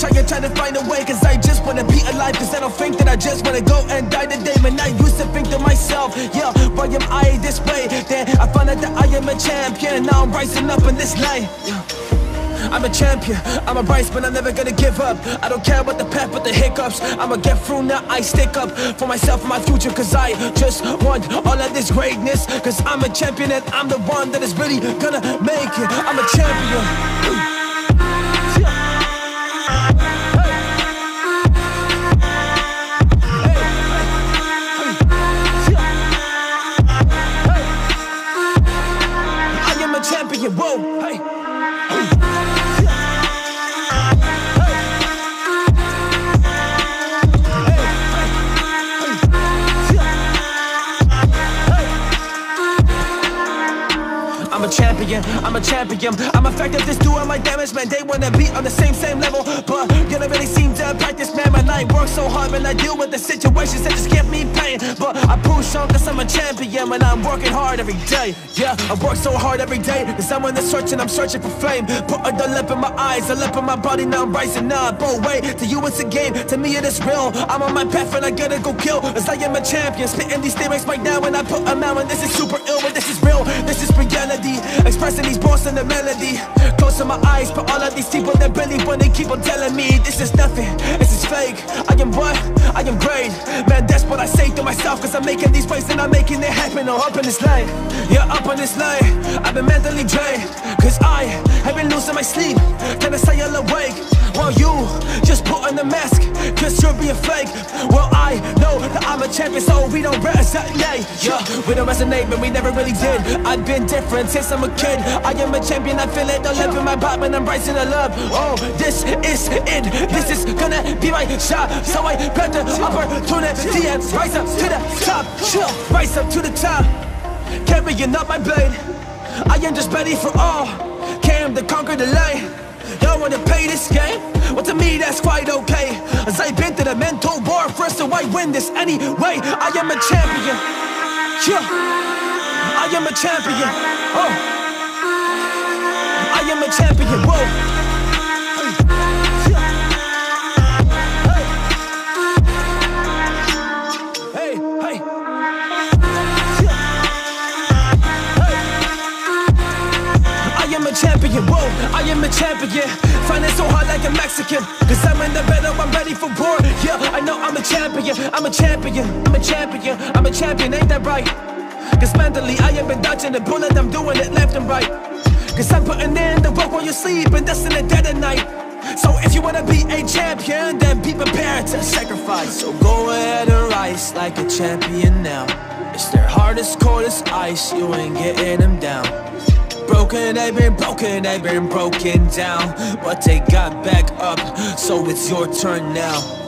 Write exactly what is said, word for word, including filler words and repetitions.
trying, trying to find a way, cause I just wanna be alive. Cause I don't think that I just wanna go and die today. Man, I used to think to myself, yeah, why am I this way? Then I found out that I am a champion. Now I'm rising up in this light. I'm a champion, I'm a rise, but I'm never gonna give up. I don't care about the path, but the hiccups. I'ma get through now, I stick up for myself and my future. Cause I just want all of this greatness. Cause I'm a champion and I'm the one that is really gonna make it. I'm a champion. I'm a champion, I'm a factor, just doing my damage, man. They wanna be on the same, same level, but you don't really seem to practice, man. My life works so hard, man. I deal with the situations that just give me pain, but I push on cause I'm a champion, and I'm working hard every day. Yeah, I work so hard every day, cause I'm on the search and I'm searching for flame. Put a dull in my eyes, a lump in my body, now I'm rising up. Oh wait, to you it's a game, to me it is real. I'm on my path and I gotta go kill, cause I am a champion. Spitting these lyrics right now and I put them out, and this is super ill, but this is real, this is reality. Expressing these balls in the melody, close to my eyes, but all of these people that really want to keep on telling me this is nothing, this is fake. I am what? I am great. Man, that's what I say to myself, cause I'm making these waves and I'm making it happen. I'm up in this lane, yeah, up in this lane. I've been mentally drained, cause I have been losing my sleep. Can I say I'll awake? Well, you just put on the mask, cause you're being fake. Well, I know that I'm a champion, so we don't resonate. Yeah, we don't resonate, but we never really did. I've been different since I'm a kid. I am a champion, I feel it all up in my body when I'm rising to love. Oh, this is it, this is gonna be my shot. So I got the opportunity and rise up to the top. Yeah, rise up to the top, carrying up my blade. I am just ready for all, came to conquer the light. Y'all wanna play this game? Well, to me that's quite okay, as I've been to the mental war first, so I win this anyway. I am a champion, yeah, I am a champion, oh, I am a champion, whoa. Champion, whoa, I am a champion. Find it so hard like a Mexican, cause I'm in the battle, I'm ready for war. Yeah, I know I'm a champion, I'm a champion, I'm a champion, I'm a champion, ain't that right? Cause mentally I have been dodging the bullet, I'm doing it left and right. Cause I'm putting in the work while you sleep, and that's in the dead of night. So if you wanna be a champion, then be prepared to sacrifice. So go ahead and rise like a champion now. It's their hardest, coldest ice, you ain't getting them down. Broken, they've been broken, they've been broken down, but they got back up, so it's your turn now.